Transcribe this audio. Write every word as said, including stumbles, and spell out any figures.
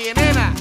Oye, nena,